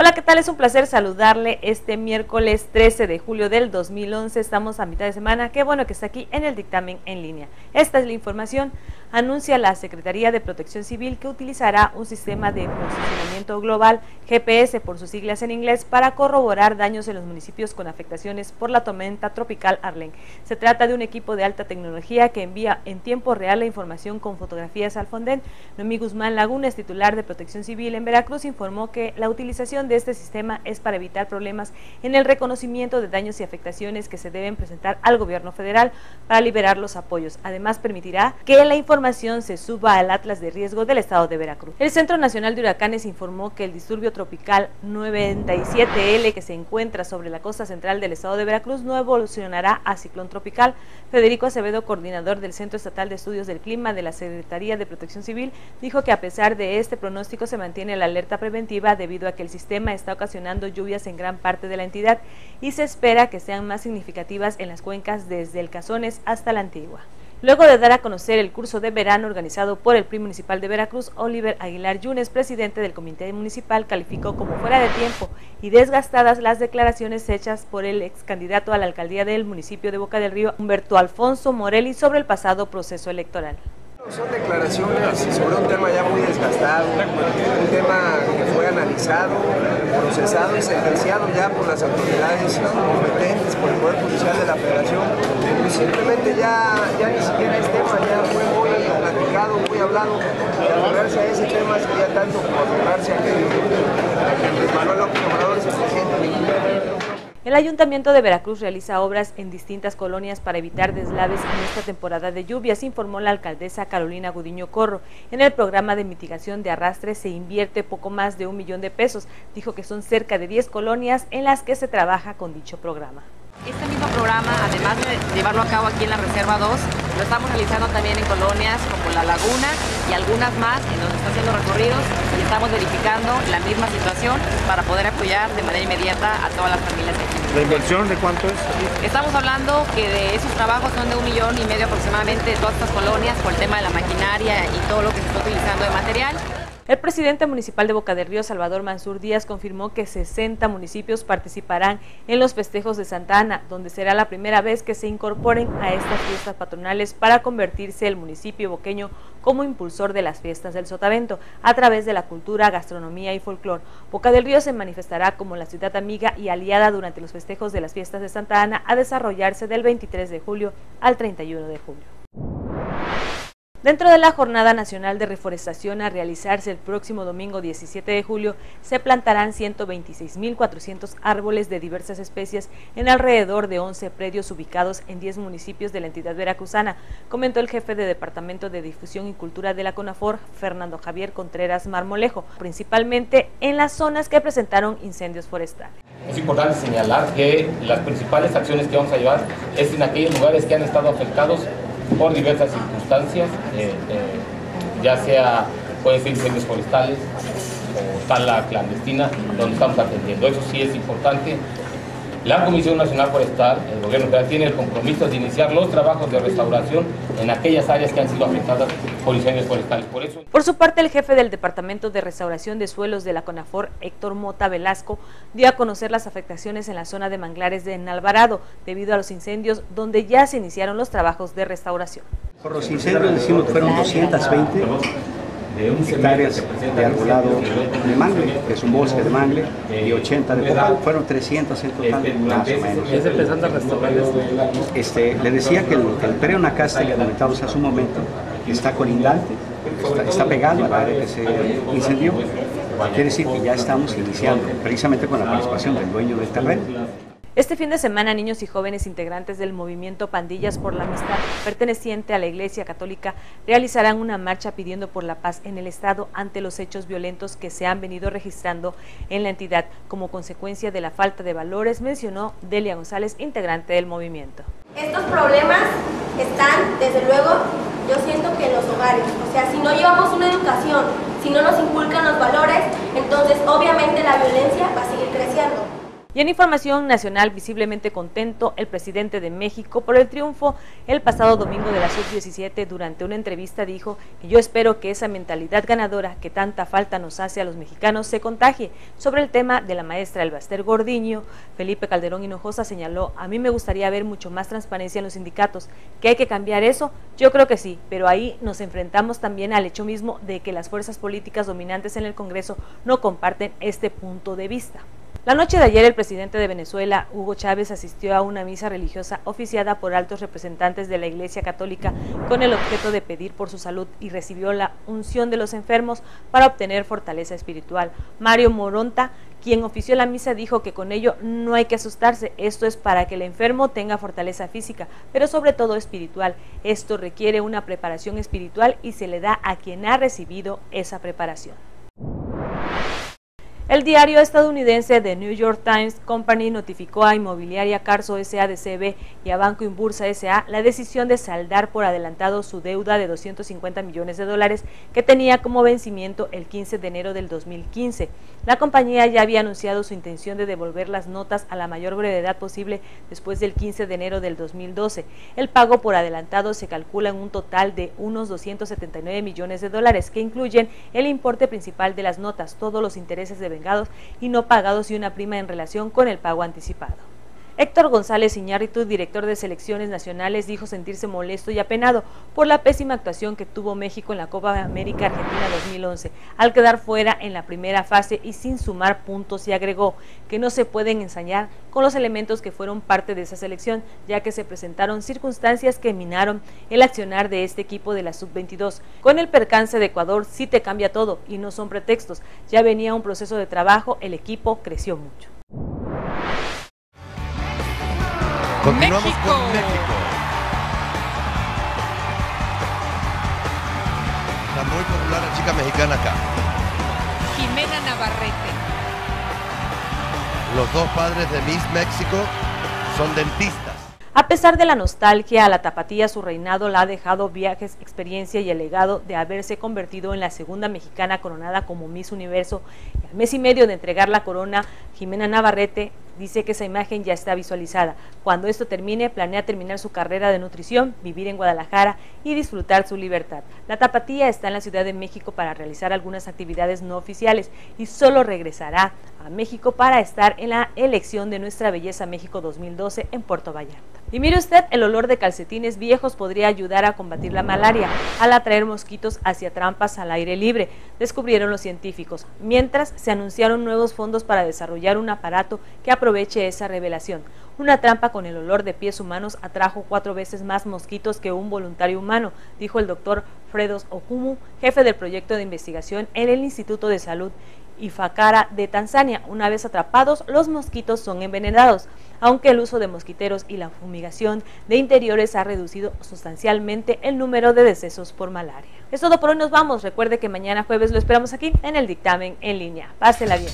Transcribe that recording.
Hola, ¿qué tal? Es un placer saludarle este miércoles 13 de julio del 2011. Estamos a mitad de semana. Qué bueno que está aquí en el dictamen en línea. Esta es la información. Anuncia la Secretaría de Protección Civil que utilizará un sistema de posicionamiento global, GPS por sus siglas en inglés, para corroborar daños en los municipios con afectaciones por la tormenta tropical Arlene. Se trata de un equipo de alta tecnología que envía en tiempo real la información con fotografías al Fonden. Noemí Guzmán Laguna, es titular de Protección Civil en Veracruz, informó que la utilización de este sistema es para evitar problemas en el reconocimiento de daños y afectaciones que se deben presentar al gobierno federal para liberar los apoyos. Además, permitirá que la información se suba al Atlas de Riesgo del Estado de Veracruz. El Centro Nacional de Huracanes informó que el disturbio tropical 97L que se encuentra sobre la costa central del Estado de Veracruz no evolucionará a ciclón tropical. Federico Acevedo, coordinador del Centro Estatal de Estudios del Clima de la Secretaría de Protección Civil, dijo que a pesar de este pronóstico se mantiene la alerta preventiva debido a que el sistema está ocasionando lluvias en gran parte de la entidad y se espera que sean más significativas en las cuencas desde el Cazones hasta la Antigua. Luego de dar a conocer el curso de verano organizado por el PRI municipal de Veracruz, Oliver Aguilar Yunes, presidente del comité municipal, calificó como fuera de tiempo y desgastadas las declaraciones hechas por el ex candidato a la alcaldía del municipio de Boca del Río, Humberto Alfonso Morelli, sobre el pasado proceso electoral. Son declaraciones sobre un tema ya muy desgastado, un tema que fue analizado, procesado y sentenciado ya por las autoridades competentes, por el Poder Judicial de la Federación, y simplemente ya ni siquiera es tema, ya fue muy platicado, muy hablado, y aferrarse a ese tema sería tanto como aferrarse a que Andrés Manuel López Obrador se presente. El Ayuntamiento de Veracruz realiza obras en distintas colonias para evitar deslaves en esta temporada de lluvias, informó la alcaldesa Carolina Gudiño Corro. En el programa de mitigación de arrastres se invierte poco más de $1 millón de pesos. Dijo que son cerca de 10 colonias en las que se trabaja con dicho programa. Este mismo programa, además de llevarlo a cabo aquí en la Reserva 2, lo estamos realizando también en colonias como La Laguna y algunas más en donde están haciendo recorridos y estamos verificando la misma situación para poder apoyar de manera inmediata a todas las familias de aquí. ¿La inversión de cuánto es? Estamos hablando que de esos trabajos son de $1,5 millones aproximadamente de todas estas colonias por el tema de la maquinaria y todo lo que se está utilizando de material. El presidente municipal de Boca del Río, Salvador Mansur Díaz, confirmó que 60 municipios participarán en los festejos de Santa Ana, donde será la primera vez que se incorporen a estas fiestas patronales para convertirse el municipio boqueño como impulsor de las fiestas del Sotavento a través de la cultura, gastronomía y folclor. Boca del Río se manifestará como la ciudad amiga y aliada durante los festejos de las fiestas de Santa Ana a desarrollarse del 23 de julio al 31 de julio. Dentro de la Jornada Nacional de Reforestación a realizarse el próximo domingo 17 de julio, se plantarán 126.400 árboles de diversas especies en alrededor de 11 predios ubicados en 10 municipios de la entidad veracruzana, comentó el jefe de Departamento de Difusión y Cultura de la CONAFOR, Fernando Javier Contreras Marmolejo, principalmente en las zonas que presentaron incendios forestales. Es importante señalar que las principales acciones que vamos a llevar es en aquellos lugares que han estado afectados por diversas circunstancias, ya sea, pueden ser incendios forestales o tala clandestina, donde estamos atendiendo. Eso sí es importante. La Comisión Nacional Forestal, el Gobierno Federal, tiene el compromiso de iniciar los trabajos de restauración en aquellas áreas que han sido afectadas por incendios forestales. Por su parte, el jefe del Departamento de Restauración de Suelos de la CONAFOR, Héctor Mota Velasco, dio a conocer las afectaciones en la zona de manglares de Enalvarado debido a los incendios, donde ya se iniciaron los trabajos de restauración. Por los incendios decimos que fueron 220 hectáreas de arbolado de mangle, que es un bosque de mangle, y 80 de copal, fueron 300 en total, más o menos. ¿Es empezando a restaurar le decía que el predio Nacasta, que comentamos hace un momento, está colindante, está pegado al área que se incendió, quiere decir que ya estamos iniciando, precisamente con la participación del dueño del terreno. Este fin de semana, niños y jóvenes integrantes del movimiento Pandillas por la Amistad, perteneciente a la Iglesia Católica, realizarán una marcha pidiendo por la paz en el Estado ante los hechos violentos que se han venido registrando en la entidad como consecuencia de la falta de valores, mencionó Delia González, integrante del movimiento. Estos problemas están, desde luego, yo siento que en los hogares, o sea, si no llevamos una educación, si no nos inculcan los valores, entonces obviamente la violencia va a seguir creciendo. Y en información nacional, visiblemente contento el presidente de México por el triunfo el pasado domingo de la sub-17, durante una entrevista dijo: "Yo espero que esa mentalidad ganadora que tanta falta nos hace a los mexicanos se contagie". Sobre el tema de la maestra Elba Esther Gordillo, Felipe Calderón Hinojosa señaló: "A mí me gustaría ver mucho más transparencia en los sindicatos, que hay que cambiar eso, yo creo que sí, pero ahí nos enfrentamos también al hecho mismo de que las fuerzas políticas dominantes en el Congreso no comparten este punto de vista". La noche de ayer el presidente de Venezuela, Hugo Chávez, asistió a una misa religiosa oficiada por altos representantes de la Iglesia Católica con el objeto de pedir por su salud y recibió la unción de los enfermos para obtener fortaleza espiritual. Mario Moronta, quien ofició la misa, dijo que con ello no hay que asustarse, esto es para que el enfermo tenga fortaleza física, pero sobre todo espiritual. Esto requiere una preparación espiritual y se le da a quien ha recibido esa preparación. El diario estadounidense The New York Times Company notificó a Inmobiliaria Carso S.A. de C.V. y a Banco Inbursa S.A. la decisión de saldar por adelantado su deuda de $250 millones que tenía como vencimiento el 15 de enero del 2015. La compañía ya había anunciado su intención de devolver las notas a la mayor brevedad posible después del 15 de enero del 2012. El pago por adelantado se calcula en un total de unos $279 millones que incluyen el importe principal de las notas, todos los intereses de y no pagados y una prima en relación con el pago anticipado. Héctor González Iñárritu, director de selecciones nacionales, dijo sentirse molesto y apenado por la pésima actuación que tuvo México en la Copa América Argentina 2011, al quedar fuera en la primera fase y sin sumar puntos, y agregó que no se pueden ensañar con los elementos que fueron parte de esa selección, ya que se presentaron circunstancias que minaron el accionar de este equipo de la Sub-22. Con el percance de Ecuador sí te cambia todo y no son pretextos, ya venía un proceso de trabajo, el equipo creció mucho. Continuamos México. Con México. Está muy popular la chica mexicana acá. Jimena Navarrete. Los dos padres de Miss México son dentistas. A pesar de la nostalgia a la tapatía, su reinado la ha dejado viajes, experiencia y el legado de haberse convertido en la segunda mexicana coronada como Miss Universo. Y al mes y medio de entregar la corona, Jimena Navarrete dice que esa imagen ya está visualizada. Cuando esto termine, planea terminar su carrera de nutrición, vivir en Guadalajara y disfrutar su libertad. La tapatía está en la Ciudad de México para realizar algunas actividades no oficiales y solo regresará a México para estar en la elección de Nuestra Belleza México 2012 en Puerto Vallarta. Y mire usted, el olor de calcetines viejos podría ayudar a combatir la malaria al atraer mosquitos hacia trampas al aire libre, descubrieron los científicos, mientras se anunciaron nuevos fondos para desarrollar un aparato que aproveche esa revelación. Una trampa con el olor de pies humanos atrajo 4 veces más mosquitos que un voluntario humano, dijo el doctor Fredos Okumu, jefe del proyecto de investigación en el Instituto de Salud Ifakara de Tanzania. Una vez atrapados, los mosquitos son envenenados, aunque el uso de mosquiteros y la fumigación de interiores ha reducido sustancialmente el número de decesos por malaria. Es todo por hoy, nos vamos. Recuerde que mañana jueves lo esperamos aquí en el Dictamen en Línea. Pásela bien.